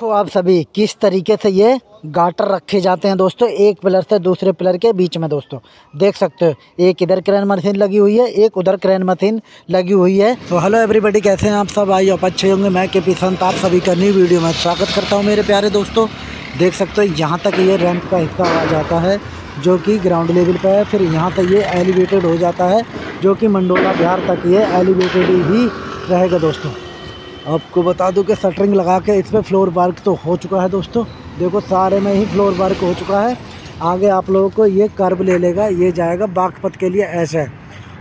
देखो आप सभी किस तरीके से ये गाटर रखे जाते हैं दोस्तों, एक पिलर से दूसरे पिलर के बीच में। दोस्तों देख सकते हो एक इधर क्रेन मशीन लगी हुई है, एक उधर क्रेन मशीन लगी हुई है। तो हेलो एवरीबॉडी, कैसे हैं आप सब? आई आप अच्छे होंगे। मैं के पी संत आप सभी का न्यू वीडियो में स्वागत करता हूं मेरे प्यारे दोस्तों। देख सकते हो यहाँ तक ये रैंप का हिस्सा आ जाता है जो कि ग्राउंड लेवल पर है, फिर यहाँ से ये एलिवेटेड हो जाता है जो कि मंडोला बिहार तक ये एलिवेटेड ही रहेगा दोस्तों। आपको बता दूं कि शटरिंग लगा के इस पर फ्लोर वर्क तो हो चुका है दोस्तों, देखो सारे में ही फ्लोर वर्क हो चुका है। आगे आप लोगों को ये कर्व ले लेगा, ये जाएगा बागपत के लिए ऐसे,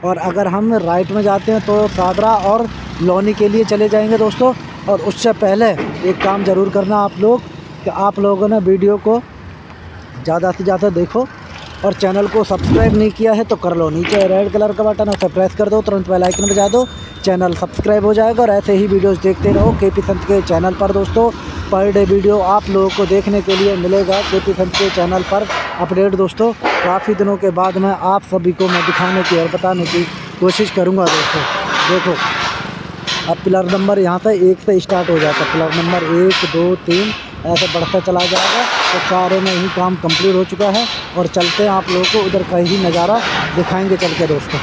और अगर हम राइट में जाते हैं तो सादरा और लोनी के लिए चले जाएंगे दोस्तों। और उससे पहले एक काम ज़रूर करना आप लोग कि आप लोगों ने वीडियो को ज़्यादा से ज़्यादा देखो, और चैनल को सब्सक्राइब नहीं किया है तो कर लो, नीचे रेड कलर का बटन है उसे प्रेस कर दो, तुरंत बेल आइकन बजा दो, चैनल सब्सक्राइब हो जाएगा। और ऐसे ही वीडियोस देखते रहो के पी संत के चैनल पर दोस्तों। पर डे वीडियो आप लोगों को देखने के लिए मिलेगा के पी संत के चैनल पर अपडेट दोस्तों। काफ़ी दिनों के बाद मैं आप सभी को मैं दिखाने की और बताने की कोशिश करूँगा दोस्तों। देखो अब पिलर नंबर यहाँ से एक से स्टार्ट हो जाता है, पिलर नंबर 1 2 3 ऐसे बढ़ता चला जाएगा। तो सारे में ही काम कंप्लीट हो चुका है, और चलते हैं आप लोगों को उधर का ही नज़ारा दिखाएंगे चल के दोस्तों।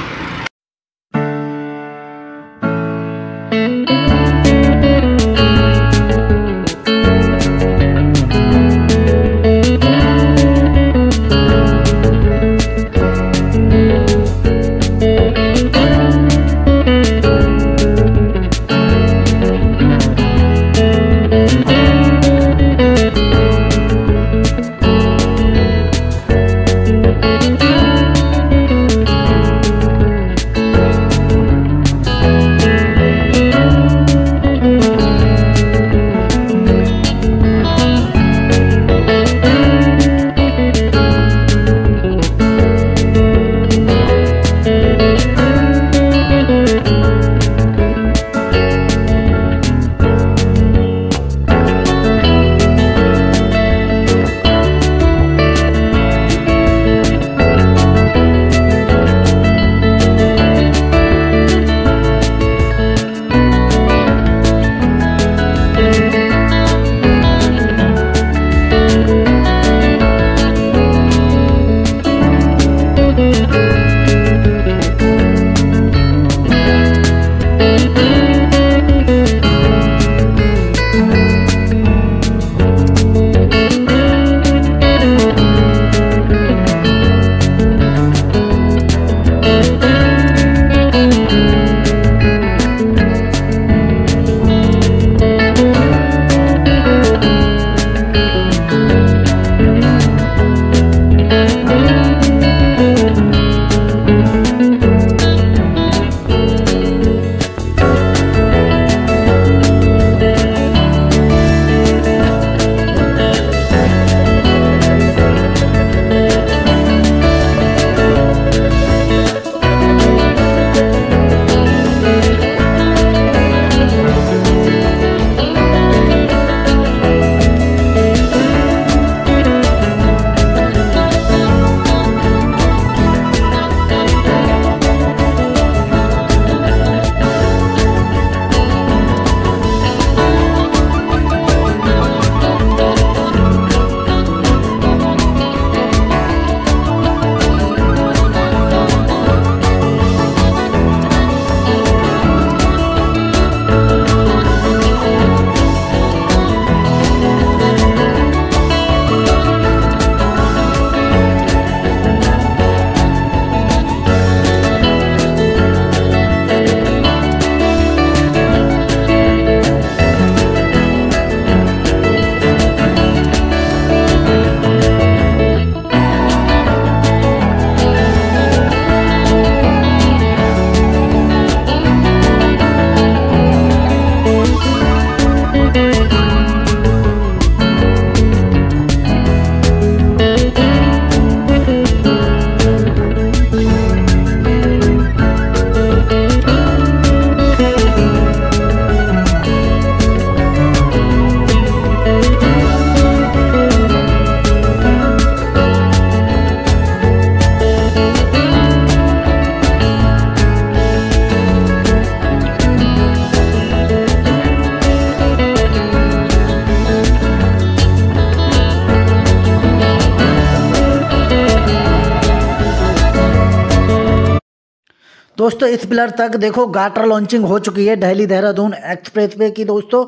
दोस्तों इस पिलर तक देखो गाटर लॉन्चिंग हो चुकी है दिल्ली देहरादून एक्सप्रेसवे की। दोस्तों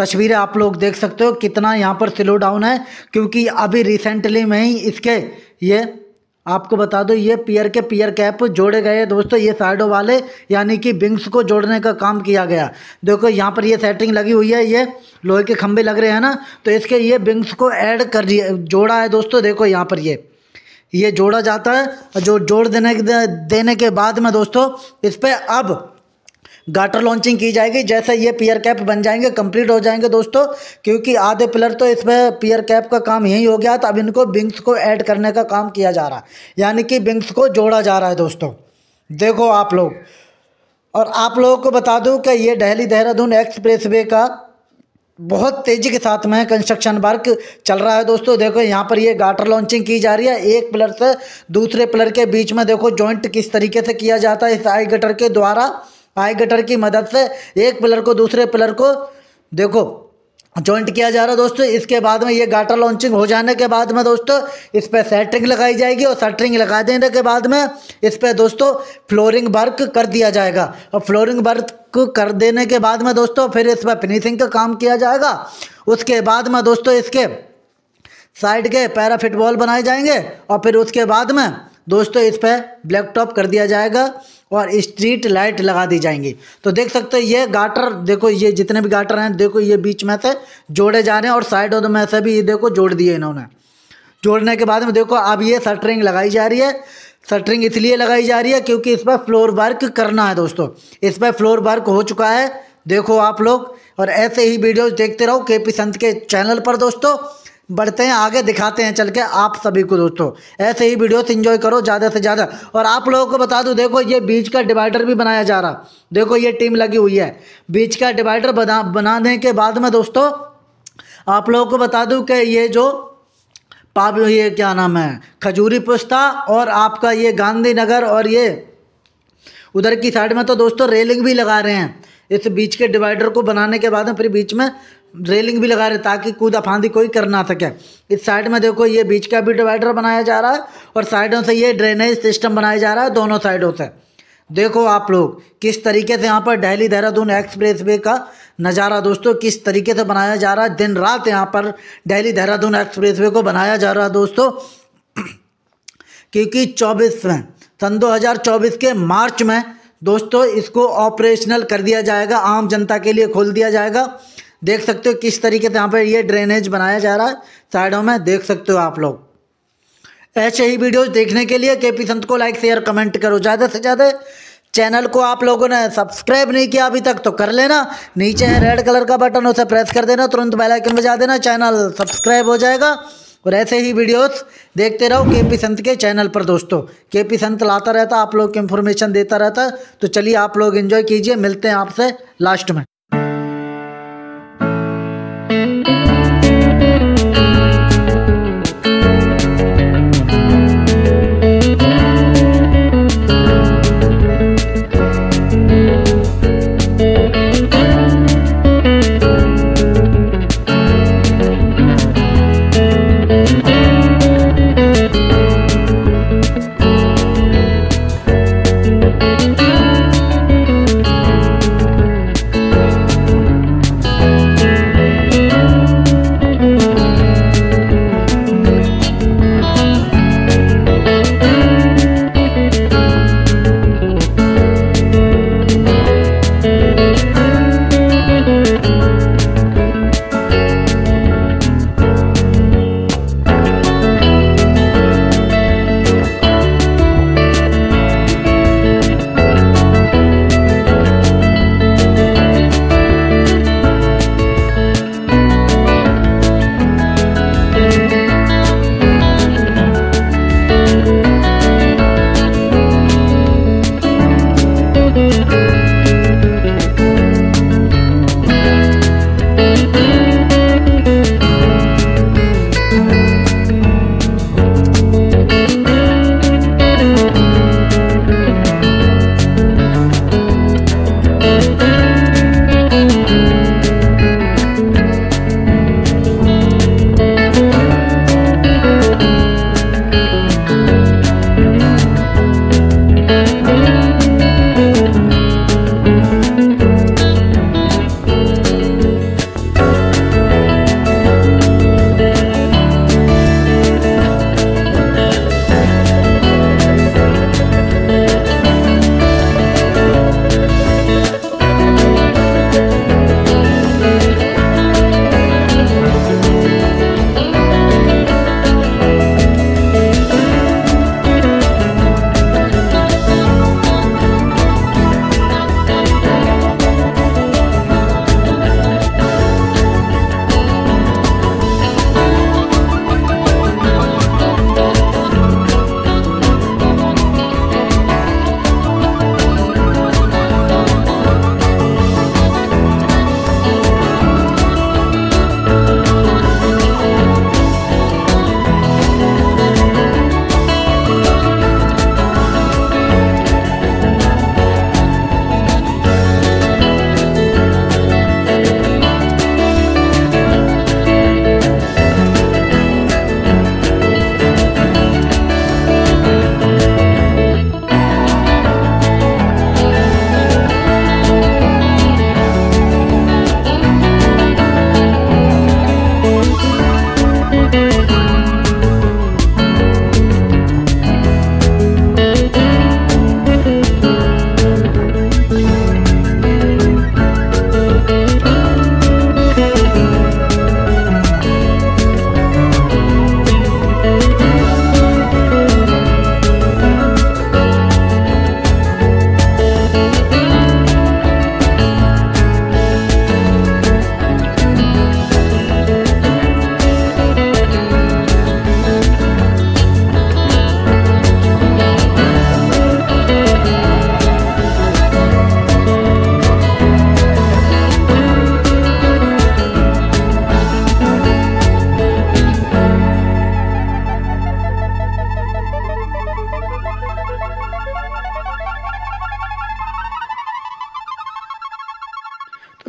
तस्वीरें आप लोग देख सकते हो कितना यहाँ पर स्लो डाउन है, क्योंकि अभी रिसेंटली में ही इसके ये आपको बता दो ये पियर के पियर कैप जोड़े गए हैं दोस्तों। ये साइडों वाले यानी कि विंग्स को जोड़ने का काम किया गया। देखो यहाँ पर ये सेटिंग लगी हुई है, ये लोहे के खंभे लग रहे हैं ना, तो इसके ये विंग्स को ऐड कर दिया जोड़ा है दोस्तों। देखो यहाँ पर ये जोड़ा जाता है, जो जोड़ देने के बाद में दोस्तों इस पर अब गाटर लॉन्चिंग की जाएगी। जैसे ये पियर कैप बन जाएंगे, कंप्लीट हो जाएंगे दोस्तों, क्योंकि आधे पिलर तो इसमें पियर कैप का काम यही हो गया था। अब इनको विंग्स को ऐड करने का काम किया जा रहा है, यानी कि विंग्स को जोड़ा जा रहा है दोस्तों। देखो आप लोग, और आप लोगों को बता दूं कि ये दिल्ली देहरादून एक्सप्रेसवे का बहुत तेज़ी के साथ में कंस्ट्रक्शन वर्क चल रहा है दोस्तों। देखो यहाँ पर ये गाटर लॉन्चिंग की जा रही है, एक पिलर से दूसरे पिलर के बीच में। देखो जॉइंट किस तरीके से किया जाता है इस आई गटर के द्वारा, पाई गटर की मदद से एक पिलर को दूसरे पिलर को देखो जॉइंट किया जा रहा है दोस्तों। इसके बाद में ये गाटर लॉन्चिंग हो जाने के बाद में दोस्तों इस पर सेटरिंग लगाई जाएगी, और सेटरिंग लगा देने के बाद में इस पर दोस्तों फ्लोरिंग वर्क कर दिया जाएगा, और फ्लोरिंग वर्क कर देने के बाद में दोस्तों फिर इस पर फिनिशिंग का काम किया जाएगा। उसके बाद में दोस्तों इसके साइड के पैराफिट वॉल बनाए जाएंगे, और फिर उसके बाद में दोस्तों इस पर ब्लैक टॉप कर दिया जाएगा और स्ट्रीट लाइट लगा दी जाएंगी। तो देख सकते हो ये गाटर, देखो ये जितने भी गाटर हैं देखो ये बीच में से जोड़े जा रहे हैं, और साइडों में से भी ये देखो जोड़ दिए इन्होंने। जोड़ने के बाद में देखो अब ये शटरिंग लगाई जा रही है। शटरिंग इसलिए लगाई जा रही है क्योंकि इस पर फ्लोर वर्क करना है दोस्तों। इस पर फ्लोर वर्क हो चुका है, देखो आप लोग, और ऐसे ही वीडियोज़ देखते रहो के पी संत के चैनल पर दोस्तों। बढ़ते हैं आगे, दिखाते हैं चल के आप सभी को दोस्तों। ऐसे ही वीडियोस एंजॉय करो ज़्यादा से ज़्यादा। और आप लोगों को बता दूं, देखो ये बीच का डिवाइडर भी बनाया जा रहा, देखो ये टीम लगी हुई है। बीच का डिवाइडर बनाने के बाद में दोस्तों आप लोगों को बता दूं कि ये जो पाप ये क्या नाम है, खजूरी पुस्ता और आपका ये गांधीनगर और ये उधर की साइड में तो दोस्तों रेलिंग भी लगा रहे हैं। इस बीच के डिवाइडर को बनाने के बाद में फिर बीच में रेलिंग भी लगा रहे, ताकि कूदा फांदी कोई कर ना सके। इस साइड में देखो ये बीच का भी डिवाइडर बनाया जा रहा है, और साइडों से ये ड्रेनेज सिस्टम बनाया जा रहा है दोनों साइडों से। देखो आप लोग किस तरीके से यहाँ पर दिल्ली देहरादून एक्सप्रेसवे का नज़ारा दोस्तों किस तरीके से बनाया जा रहा है। दिन रात यहाँ पर दिल्ली देहरादून एक्सप्रेसवे को बनाया जा रहा है दोस्तों, क्योंकि सन 2024 के मार्च में दोस्तों इसको ऑपरेशनल कर दिया जाएगा, आम जनता के लिए खोल दिया जाएगा। देख सकते हो किस तरीके से यहाँ पर ये ड्रेनेज बनाया जा रहा है साइडों में, देख सकते हो आप लोग। ऐसे ही वीडियोस देखने के लिए के पी संत को लाइक शेयर कमेंट करो ज़्यादा से ज़्यादा। चैनल को आप लोगों ने सब्सक्राइब नहीं किया अभी तक तो कर लेना, नीचे है रेड कलर का बटन उसे प्रेस कर देना, तुरंत बेल आइकन बजा देना, चैनल सब्सक्राइब हो जाएगा। और ऐसे ही वीडियोस देखते रहो के पी संत के चैनल पर दोस्तों। के पी संत लाता रहता, आप लोग की इन्फॉर्मेशन देता रहता। तो चलिए आप लोग एंजॉय कीजिए, मिलते हैं आपसे लास्ट में।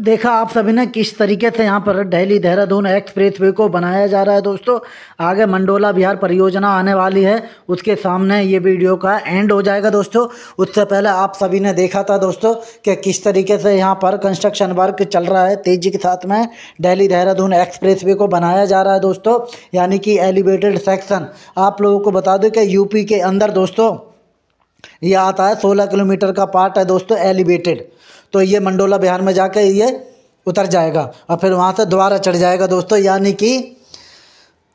देखा आप सभी ने किस तरीके से यहाँ पर दिल्ली देहरादून एक्सप्रेसवे को बनाया जा रहा है दोस्तों। आगे मंडोला बिहार परियोजना आने वाली है, उसके सामने ये वीडियो का एंड हो जाएगा दोस्तों। उससे पहले आप सभी ने देखा था दोस्तों कि किस तरीके से यहाँ पर कंस्ट्रक्शन वर्क चल रहा है, तेज़ी के साथ में दिल्ली देहरादून एक्सप्रेसवे को बनाया जा रहा है दोस्तों, यानी कि एलिवेटेड सेक्शन। आप लोगों को बता दूँ कि यूपी के अंदर दोस्तों यह आता है 16 किलोमीटर का पार्ट है दोस्तों एलिवेटेड, तो ये मंडोला बिहार में जाकर ये उतर जाएगा और फिर वहाँ से दोबारा चढ़ जाएगा दोस्तों, यानी कि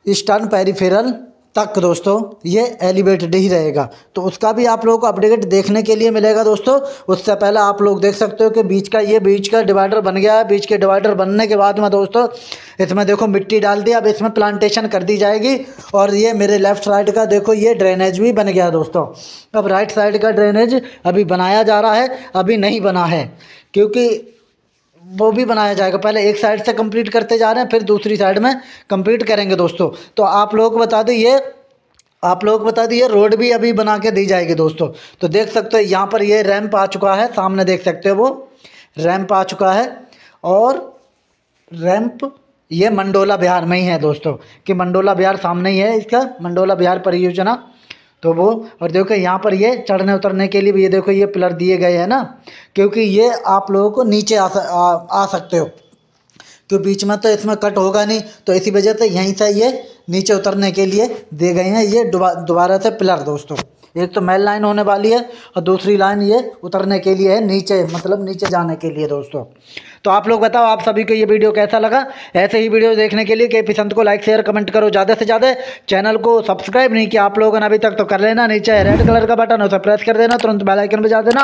ईस्टर्न पेरिफेरल तक दोस्तों ये एलिवेटेड ही रहेगा। तो उसका भी आप लोगों को अपडेट देखने के लिए मिलेगा दोस्तों। उससे पहले आप लोग देख सकते हो कि बीच का डिवाइडर बन गया है। बीच के डिवाइडर बनने के बाद में दोस्तों इसमें देखो मिट्टी डाल दी, अब इसमें प्लांटेशन कर दी जाएगी। और ये मेरे लेफ़्ट साइड का देखो ये ड्रेनेज भी बन गया दोस्तों। अब राइट साइड का ड्रेनेज अभी बनाया जा रहा है, अभी नहीं बना है, क्योंकि वो भी बनाया जाएगा। पहले एक साइड से कंप्लीट करते जा रहे हैं, फिर दूसरी साइड में कंप्लीट करेंगे दोस्तों। तो आप लोग बता दो ये रोड भी अभी बना के दी जाएगी दोस्तों। तो देख सकते हो यहाँ पर ये रैंप आ चुका है, सामने देख सकते हो वो रैंप आ चुका है। और रैंप ये मंडोला बिहार में ही है दोस्तों, कि मंडोला बिहार सामने ही है इसका, मंडोला बिहार परियोजना। तो वो और देखो यहाँ पर ये चढ़ने उतरने के लिए भी ये देखो ये पिलर दिए गए हैं ना, क्योंकि ये आप लोगों को नीचे आ सकते हो, क्योंकि बीच में तो इसमें कट होगा नहीं, तो इसी वजह से यहीं से ये नीचे उतरने के लिए दिए गए हैं ये दोबारा से पिलर दोस्तों। एक तो मेल लाइन होने वाली है और दूसरी लाइन ये उतरने के लिए है नीचे, मतलब नीचे जाने के लिए दोस्तों। तो आप लोग बताओ आप सभी को ये वीडियो कैसा लगा। ऐसे ही वीडियो देखने के लिए KP संत को लाइक शेयर कमेंट करो ज़्यादा से ज़्यादा। चैनल को सब्सक्राइब नहीं किया आप लोगों ने अभी तक तो कर लेना, नीचे रेड कलर का बटन उसे प्रेस कर देना, तुरंत बेल आइकन बजा देना,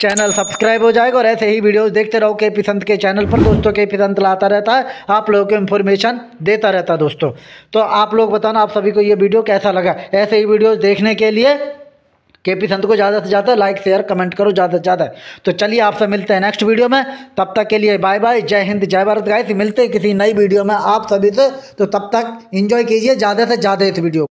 चैनल सब्सक्राइब हो जाएगा। और ऐसे ही वीडियोस देखते रहो KP संत के चैनल पर दोस्तों। KP संत लाता रहता है, आप लोगों को इन्फॉर्मेशन देता रहता है दोस्तों। तो आप लोग बताना आप सभी को ये वीडियो कैसा लगा। ऐसे ही वीडियोस देखने के लिए KP संत को ज़्यादा से ज़्यादा लाइक शेयर कमेंट करो ज़्यादा से ज़्यादा। तो चलिए आपसे मिलते हैं नेक्स्ट वीडियो में, तब तक के लिए बाय बाय, जय हिंद जय भारत गाइस। मिलते हैं किसी नई वीडियो में आप सभी से, तो तब तक इन्जॉय कीजिए ज़्यादा से ज़्यादा इस वीडियो को।